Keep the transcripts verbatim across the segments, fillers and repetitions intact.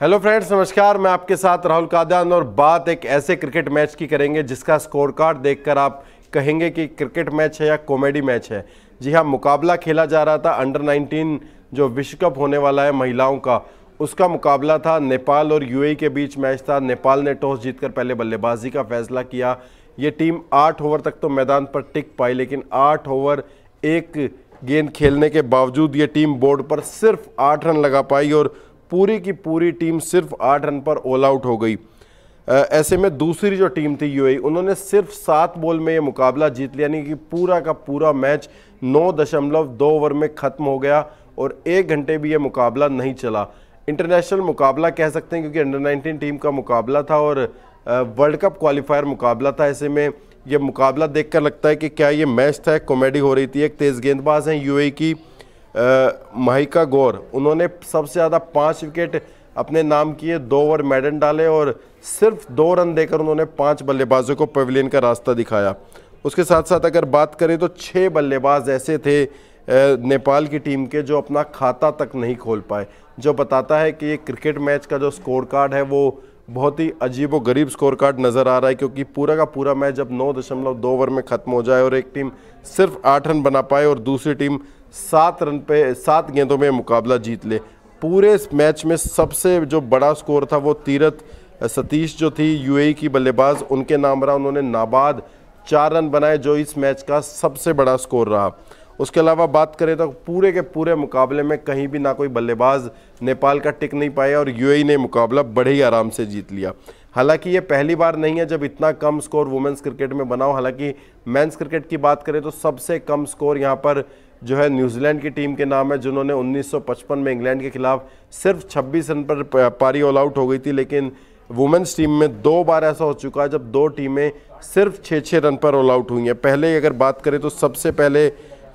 Hello friends, नमस्कार। मैं आपके साथ राहुल कादियान और बात एक ऐसे क्रिकेट मैच की करेंगे जिसका स्कोर कार्ड देखकर आप कहेंगे कि क्रिकेट मैच है या कॉमेडी मैच है। जी हाँ, मुकाबला खेला जा रहा था अंडर नाइनटीन जो विश्व कप होने वाला है महिलाओं का, उसका मुकाबला था। नेपाल और यूएई के बीच मैच था। नेपाल ने टॉस जीतकर पहले बल्लेबाजी का फैसला किया। ये टीम आठ ओवर तक तो मैदान पर टिक पाई, लेकिन आठ ओवर एक गेंद खेलने के बावजूद ये टीम बोर्ड पर सिर्फ आठ रन लगा पाई और पूरी की पूरी टीम सिर्फ आठ रन पर ऑल आउट हो गई। ऐसे में दूसरी जो टीम थी यूएई, उन्होंने सिर्फ सात बॉल में ये मुकाबला जीत लिया, यानी कि पूरा का पूरा मैच नौ दशमलव दो ओवर में ख़त्म हो गया और एक घंटे भी ये मुकाबला नहीं चला। इंटरनेशनल मुकाबला कह सकते हैं क्योंकि अंडर नाइनटीन टीम का मुकाबला था और वर्ल्ड कप क्वालिफायर मुकाबला था। ऐसे में ये मुकाबला देखकर लगता है कि क्या ये मैच था, कॉमेडी हो रही थी। एक तेज़ गेंदबाज हैं यूएई की माहिका गौर, उन्होंने सबसे ज़्यादा पाँच विकेट अपने नाम किए, दो ओवर मेडन डाले और सिर्फ दो रन देकर उन्होंने पाँच बल्लेबाजों को पवेलियन का रास्ता दिखाया। उसके साथ साथ अगर बात करें तो छः बल्लेबाज ऐसे थे नेपाल की टीम के जो अपना खाता तक नहीं खोल पाए, जो बताता है कि ये क्रिकेट मैच का जो स्कोर कार्ड है वो बहुत ही अजीब व गरीब स्कोर कार्ड नज़र आ रहा है, क्योंकि पूरा का पूरा मैच जब नौ दशमलव दो ओवर में ख़त्म हो जाए और एक टीम सिर्फ आठ रन बना पाए और दूसरी टीम सात रन पे सात गेंदों में मुकाबला जीत ले। पूरे इस मैच में सबसे जो बड़ा स्कोर था वो तीरथ सतीश जो थी यूएई की बल्लेबाज, उनके नाम रहा। उन्होंने नाबाद चार रन बनाए जो इस मैच का सबसे बड़ा स्कोर रहा। उसके अलावा बात करें तो पूरे के पूरे मुकाबले में कहीं भी ना कोई बल्लेबाज नेपाल का टिक नहीं पाया और यूएई ने मुकाबला बड़े ही आराम से जीत लिया। हालांकि ये पहली बार नहीं है जब इतना कम स्कोर वुमेंस क्रिकेट में बना हो। हालांकि मेंस क्रिकेट की बात करें तो सबसे कम स्कोर यहाँ पर जो है न्यूजीलैंड की टीम के नाम है, जिन्होंने उन्नीस सौ पचपन में इंग्लैंड के खिलाफ सिर्फ छब्बीस रन पर पारी ऑल आउट हो गई थी। लेकिन वुमेंस टीम में दो बार ऐसा हो चुका है जब दो टीमें सिर्फ छः छः रन पर ऑल आउट हुई हैं। पहले अगर बात करें तो सबसे पहले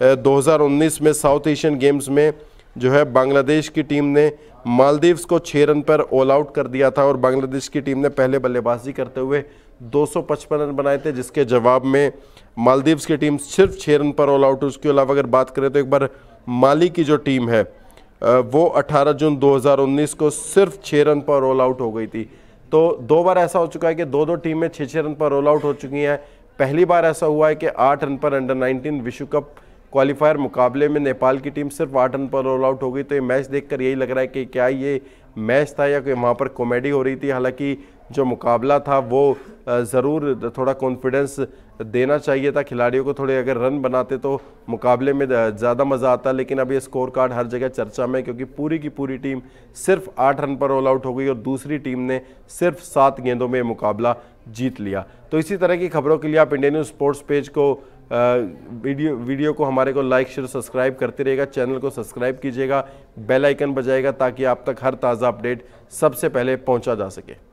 दो हज़ार उन्नीस में साउथ एशियन गेम्स में जो है बांग्लादेश की टीम ने मालदीव्स को छः रन पर ऑल आउट कर दिया था और बांग्लादेश की टीम ने पहले बल्लेबाजी करते हुए दो सौ पचपन रन बनाए थे, जिसके जवाब में मालदीव्स की टीम सिर्फ छः रन पर ऑल आउट। उसके अलावा अगर बात करें तो एक बार माली की जो टीम है वो अठारह जून दो हज़ार उन्नीस को सिर्फ छः रन पर ऑल आउट हो गई थी। तो दो बार ऐसा हो चुका है कि दो दो टीमें छः छः रन पर ऑल आउट हो चुकी हैं। पहली बार ऐसा हुआ है कि आठ रन पर अंडर नाइनटीन विश्व कप क्वालिफायर मुकाबले में नेपाल की टीम सिर्फ आठ रन पर ऑल आउट हो गई। तो ये मैच देखकर यही लग रहा है कि क्या ये मैच था या कोई वहाँ पर कॉमेडी हो रही थी। हालांकि जो मुकाबला था वो ज़रूर थोड़ा कॉन्फिडेंस देना चाहिए था खिलाड़ियों को, थोड़े अगर रन बनाते तो मुकाबले में ज़्यादा मज़ा आता। लेकिन अब ये स्कोर कार्ड हर जगह चर्चा में, क्योंकि पूरी की पूरी टीम सिर्फ आठ रन पर ऑल आउट हो गई और दूसरी टीम ने सिर्फ सात गेंदों में मुकाबला जीत लिया। तो इसी तरह की खबरों के लिए आप इंडिया न्यूज़ स्पोर्ट्स पेज को वीडियो वीडियो को हमारे को लाइक शेयर सब्सक्राइब करते रहिएगा। चैनल को सब्सक्राइब कीजिएगा, बेल आइकन बजाएगा ताकि आप तक हर ताज़ा अपडेट सबसे पहले पहुंचा जा सके।